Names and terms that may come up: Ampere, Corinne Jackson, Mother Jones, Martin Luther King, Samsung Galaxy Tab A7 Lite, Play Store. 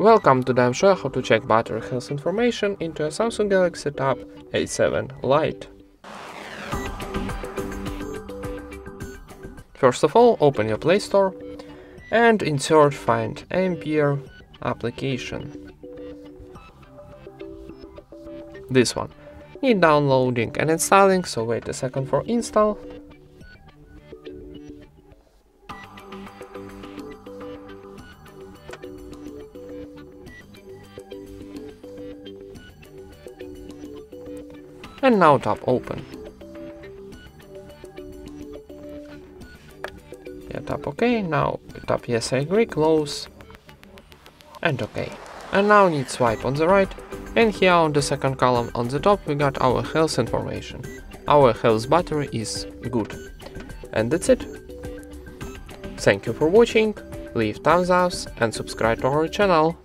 Welcome to I'm show how to check battery health information into a Samsung Galaxy Tab A7 Lite. First of all, open your Play Store and insert Find Ampere application. This one. Need downloading and installing, so wait a second for install. And now tap open. Yeah, tap OK, now tap yes I agree, close and OK. And now need swipe on the right, and here on the second column on the top we got our health information. Our health battery is good. And that's it. Thank you for watching, leave thumbs ups and subscribe to our channel.